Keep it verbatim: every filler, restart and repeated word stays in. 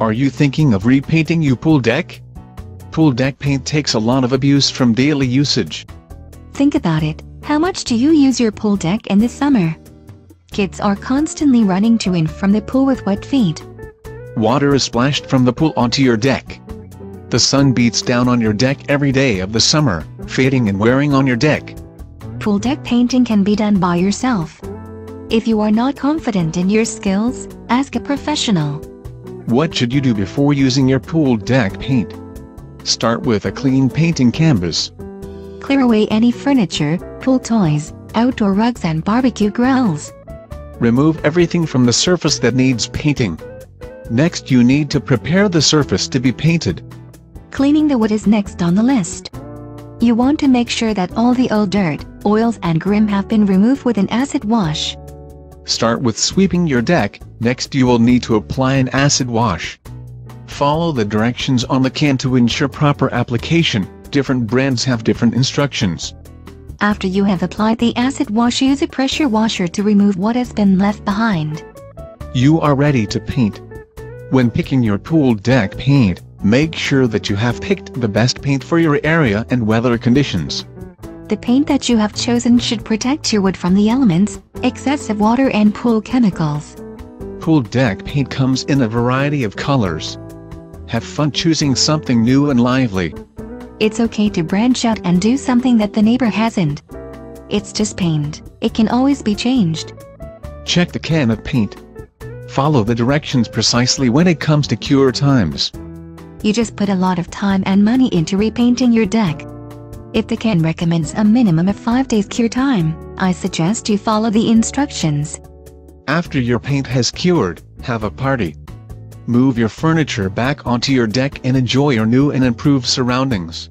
Are you thinking of repainting your pool deck? Pool deck paint takes a lot of abuse from daily usage. Think about it, how much do you use your pool deck in the summer? Kids are constantly running to and from the pool with wet feet. Water is splashed from the pool onto your deck. The sun beats down on your deck every day of the summer, fading and wearing on your deck. Pool deck painting can be done by yourself. If you are not confident in your skills, ask a professional. What should you do before using your pool deck paint? Start with a clean painting canvas. Clear away any furniture, pool toys, outdoor rugs and barbecue grills. Remove everything from the surface that needs painting. Next, you need to prepare the surface to be painted. Cleaning the wood is next on the list. You want to make sure that all the old dirt, oils and grime have been removed with an acid wash. Start with sweeping your deck, next you will need to apply an acid wash. Follow the directions on the can to ensure proper application, different brands have different instructions. After you have applied the acid wash, use a pressure washer to remove what has been left behind. You are ready to paint. When picking your pool deck paint, make sure that you have picked the best paint for your area and weather conditions. The paint that you have chosen should protect your wood from the elements, excessive water and pool chemicals. Pool deck paint comes in a variety of colors. Have fun choosing something new and lively. It's okay to branch out and do something that the neighbor hasn't. It's just paint, it can always be changed. Check the can of paint. Follow the directions precisely when it comes to cure times. You just put a lot of time and money into repainting your deck. If the can recommends a minimum of five days cure time, I suggest you follow the instructions. After your paint has cured, have a party. Move your furniture back onto your deck and enjoy your new and improved surroundings.